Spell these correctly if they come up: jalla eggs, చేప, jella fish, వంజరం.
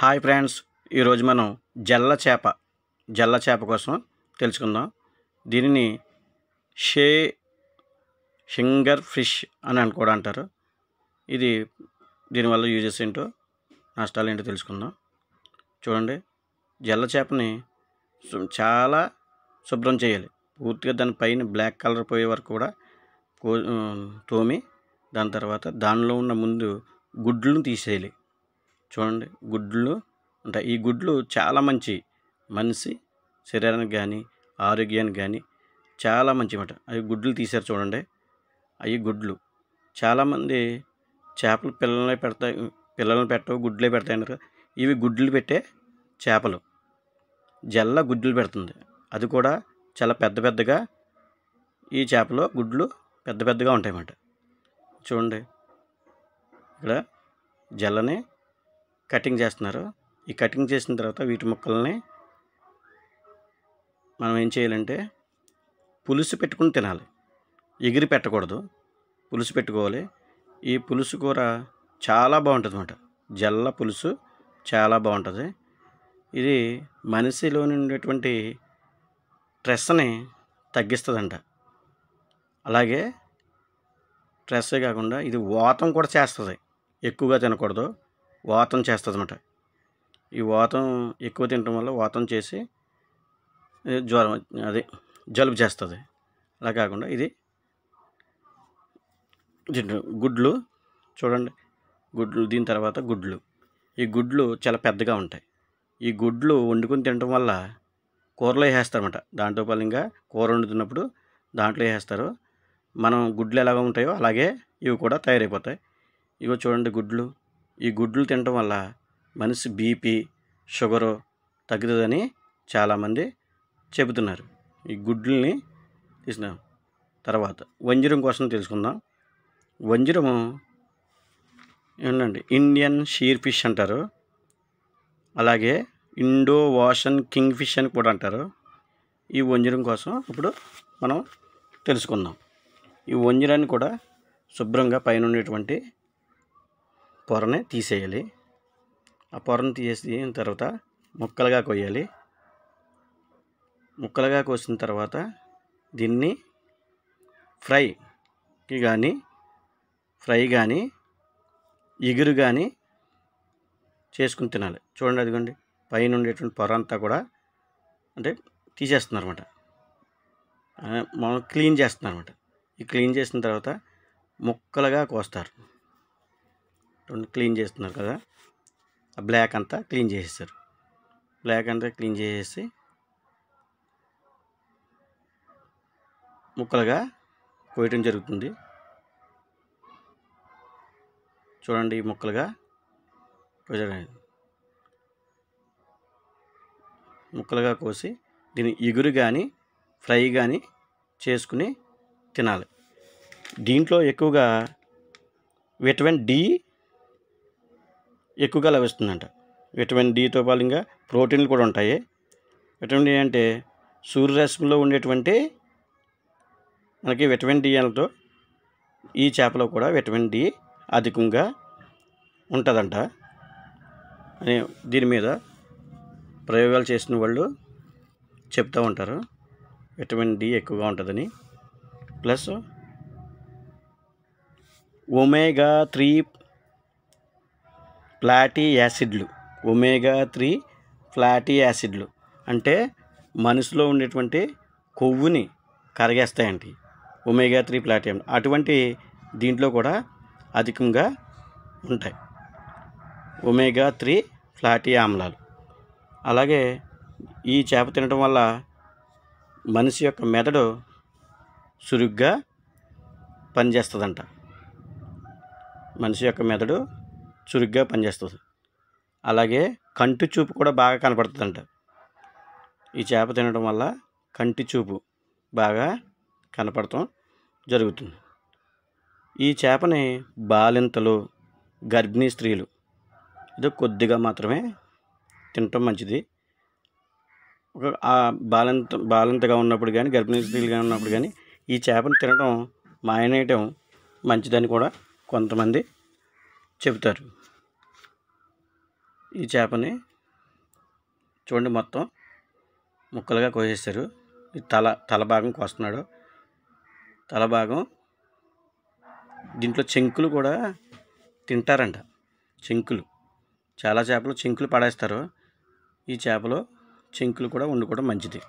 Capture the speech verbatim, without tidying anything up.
Hi friends, ఈరోజు మనం జల్ల చేప జల్ల చేప కోసం తెలుసుకుందాం. దీనిని షే షింగర్ ఫిష్ అని అని కూడా అంటారు. ఇది దీనివల్ల యూజెస్ ఏంటో నష్టాలు ఏంటో తెలుసుకుందాం. చూడండి, జల్ల చేపని చాలా శుభ్రం చేయాలి. పూర్తిగా దానిపైన బ్లాక్ కలర్ పోయే వరకు కూడా తోమి, దాని తర్వాత దానిలో ఉన్న ముందు గుడ్లను తీసేయాలి. చూడండి, గుడ్లు ఉంటాయి. ఈ గుడ్లు చాలా మంచి మనిషి శరీరానికి కానీ ఆరోగ్యానికి కానీ చాలా మంచి మాట. అవి గుడ్లు తీశారు చూడండి. అవి గుడ్లు చాలామంది చేపలు పిల్లలే పెడతాయి, పిల్లలను పెట్టవు గుడ్లే పెడతాయన్నారు. ఇవి గుడ్లు పెట్టే చేపలు. జల్ల గుడ్లు పెడుతుంది, అది కూడా చాలా పెద్ద పెద్దగా. ఈ చేపలో గుడ్లు పెద్ద పెద్దగా ఉంటాయన్నమాట. చూడండి, ఇక్కడ జల్లని కటింగ్ చేస్తున్నారు. ఈ కటింగ్ చేసిన తర్వాత వీటి ముక్కల్ని మనం ఏం చేయాలంటే పులుసు పెట్టుకుని తినాలి. ఎగిరి పెట్టకూడదు, పులుసు పెట్టుకోవాలి. ఈ పులుసు కూర చాలా బాగుంటుంది అన్నమాట. జల్ల పులుసు చాలా బాగుంటుంది. ఇది మనిషిలో ఉండేటువంటి స్ట్రెస్ని తగ్గిస్తుందంట. అలాగే స్ట్రెస్సే కాకుండా ఇది వాతం కూడా చేస్తుంది. ఎక్కువగా తినకూడదు, వాతం చేస్తుంది అన్నమాట. ఈ వాతం ఎక్కువ తినడం వల్ల వాతం చేసి జ్వరం, అది జలుబు చేస్తుంది. అలా కాకుండా ఇది గుడ్లు చూడండి, గుడ్లు. దీని తర్వాత గుడ్లు, ఈ గుడ్లు చాలా పెద్దగా ఉంటాయి. ఈ గుడ్లు వండుకొని తినడం వల్ల కూరలో వేసేస్తారన్నమాట. దాంట్లో పాలు ఇంకా కూర వండుతున్నప్పుడు దాంట్లో వేసేస్తారు. మనం గుడ్లు ఎలాగో ఉంటాయో అలాగే ఇవి కూడా తయారైపోతాయి. ఇగో చూడండి గుడ్లు. ఈ గుడ్లు తినడం వల్ల మనిషి బీపీ, షుగరు తగ్గుతుందని చాలామంది చెబుతున్నారు. ఈ గుడ్లని తీసుకున్నాం. తర్వాత వంజరం కోసం తెలుసుకుందాం. వంజరము ఏంటండి, ఇండియన్ షీర్ ఫిష్ అంటారు. అలాగే ఇండో వాషన్ కింగ్ ఫిష్ అని కూడా అంటారు. ఈ వంజరం కోసం ఇప్పుడు మనం తెలుసుకుందాం. ఈ వంజరాన్ని కూడా శుభ్రంగా పైన ఉండేటువంటి పొరని తీసేయాలి. ఆ పొరను తీసిన తర్వాత ముక్కలుగా కొయ్యాలి. ముక్కలుగా కోసిన తర్వాత దీన్ని ఫ్రైకి కానీ, ఫ్రై కానీ, ఎగురు కానీ చేసుకుని తినాలి. చూడండి, అదిగోండి పైన ఉండేటువంటి పొర అంతా కూడా అంటే తీసేస్తున్నారు అన్నమాట. మనం క్లీన్ చేస్తున్నారు అన్నమాట. ఈ క్లీన్ చేసిన తర్వాత ముక్కలుగా కోస్తారు. క్లీన్ చేస్తున్నారు కదా, ఆ బ్లాక్ అంతా క్లీన్ చేసేస్తారు. బ్లాక్ అంతా క్లీన్ చేసేసి ముక్కలుగా కోయటం జరుగుతుంది. చూడండి, ఈ ముక్కలుగా ముక్కలుగా కోసి దీని ఎగురు కానీ, ఫ్రై కానీ చేసుకుని తినాలి. దీంట్లో ఎక్కువగా విటమిన్ డి ఎక్కువగా లభిస్తుందంట. విటమిన్ డితో పాటు ఇంకా ప్రోటీన్లు కూడా ఉంటాయి. విటమిన్ డి అంటే సూర్యరశ్మిలో ఉండేటువంటి మనకి విటమిన్ డి లతో ఈ చేపలో కూడా విటమిన్ డి అధికంగా ఉంటుందంట అని దీని మీద ప్రయోగాలు చేసిన వాళ్ళు చెప్తూ ఉంటారు. విటమిన్ డి ఎక్కువగా ఉంటుందని, ప్లస్ ఒమేగా త్రీ ఫ్లాటీ యాసిడ్లు ఒమేగా త్రీ ఫ్లాటీ యాసిడ్లు అంటే మనిషిలో ఉండేటువంటి కొవ్వుని కరిగేస్తాయండి. ఒమేగా త్రీ ఫ్లాటీ అటువంటి దీంట్లో కూడా అధికంగా ఉంటాయి. ఒమేగా త్రీ ఫ్లాటీ ఆమ్లాలు. అలాగే ఈ చేప తినడం వల్ల మనిషి యొక్క మెదడు చురుగ్గా పనిచేస్తుందంట. మనిషి యొక్క మెదడు చురుగ్గా పనిచేస్తుంది. అలాగే కంటి చూపు కూడా బాగా కనపడుతుందంట. ఈ చేప తినడం వల్ల కంటి చూపు బాగా కనపడటం జరుగుతుంది. ఈ చేపని బాలింతలు, గర్భిణీ స్త్రీలు ఇది కొద్దిగా మాత్రమే తినటం మంచిది. ఒక బాలింత బాలింతగా ఉన్నప్పుడు కానీ, గర్భిణీ స్త్రీలుగా ఉన్నప్పుడు కానీ ఈ చేపను తినడం మానేయటం మంచిదని కూడా కొంతమంది చెబుతారు. ఈ చేపని చూడండి మొత్తం ముక్కలుగా కోసేశారు. ఈ తల తల భాగం కోస్తున్నాడు, తల భాగం. దీంట్లో చెంకులు కూడా తింటారంట, చెంకులు. చాలా చేపలు చెంకులు పడేస్తారు, ఈ చేపలో చెంకులు కూడా వండుకోవడం మంచిది.